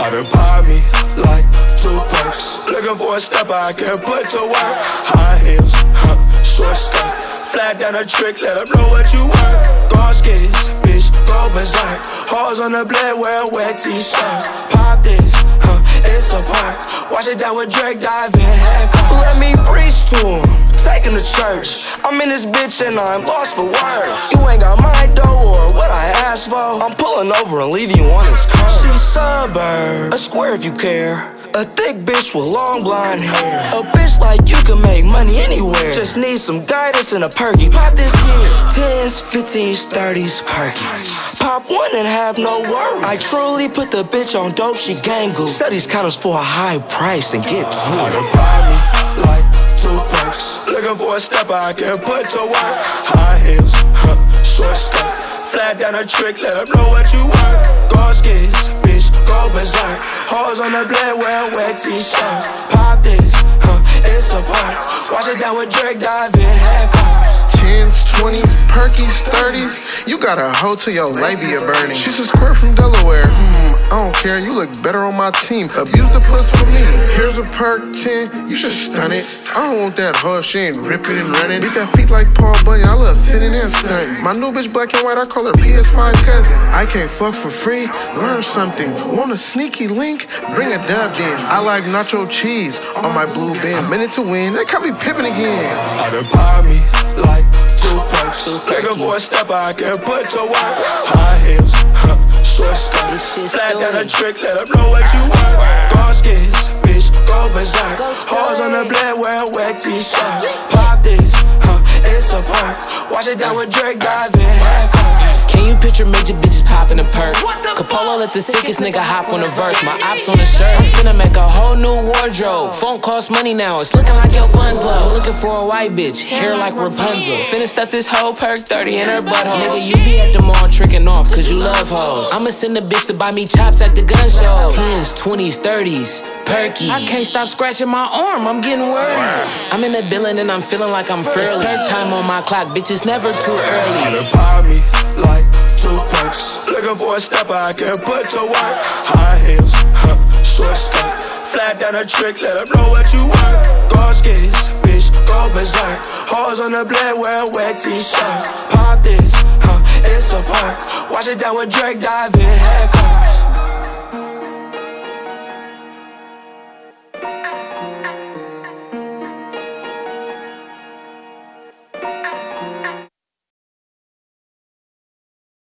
I done buy me like 2 packs. Looking for a stepper I can put to work. High heels, short skirt, flat down a trick, let them know what you want. Gone skins, bitch, go berserk. Hoes on the blade wearing wet t-shirts. Pop this, it's a perk. Wash it down with Drake, dive in half. Let me preach to him, take him to church. I'm in this bitch and I'm lost for words. You ain't got my dough or what I asked for. I'm pulling over and leaving you on this curb. She's suburb, a square if you care. A thick bitch with long blonde hair. A bitch like you can make money anywhere. Just need some guidance and a perky. Pop this here. 10s, 15s, 30s, perky. Pop one and have no worries. I truly put the bitch on dope, she gangled. Sell these condoms for a high price and get to it. Buy me like 2 packs. Looking for a stepper I can put to work. High heels, short skirt, flat down a trick, let them know what you want. Gone skins, bitch, go berserk. Hoes on the blade wearing wet t-shirts. Pop this, it's a perk. Wash it down with Drake, dive in half. 10s, 20s, perkies, 30s. You got a hoe to your labia burning. She's a squirt from Delaware. I don't care, you look better on my team. Abuse the puss for me. Here's a perk, 10, you should stun it. I don't want that hoe, she ain't ripping and running. Beat that feet like Paul Bunyan, I love sitting and stunting. My new bitch black and white, I call her PS5 cousin. I can't fuck for free, learn something. Want a sneaky link? Bring a dub in. I like nacho cheese on my blue bin. I'm in it to win, they got me pippin' again. I done buy me like 2 packs. Looking for a stepper I can put to work. High heels, short skirts, flat down a trick, let them know what you want. Gone skins, bitch, go berserk. Hoes on the blade wearing wet t-shirts. Pop this, it's a perk. Wash it down with Drake, dive in half. Can you picture major bitches popping a perk? Capolow let the sickest nigga hop on a verse. My ops on a shirt, I'm finna make a whole new wardrobe. Phone costs money now, it's looking like your funds low. Looking for a white bitch, hair like Rapunzel. Finna stuff this whole perk 30 in her butthole. Nigga, you be at the mall tricking off cause you love hoes. I'ma send a bitch to buy me chops at the gun show. 10s, 20s, 30s, perky. I can't stop scratching my arm, I'm getting worried. I'm in the building and I'm feeling like I'm frilly. Third time on my clock, bitch, it's never too early. I done buy me like 2 packs. Looking for a stepper I can put to work. High heels, short skirt, flat down a trick, let them know what you want. Gone skins, bitch, go berserk. Hoes on the blade wearing wet t-shirts. Pop this, it's a perk. Wash it down with Drake, dive in half.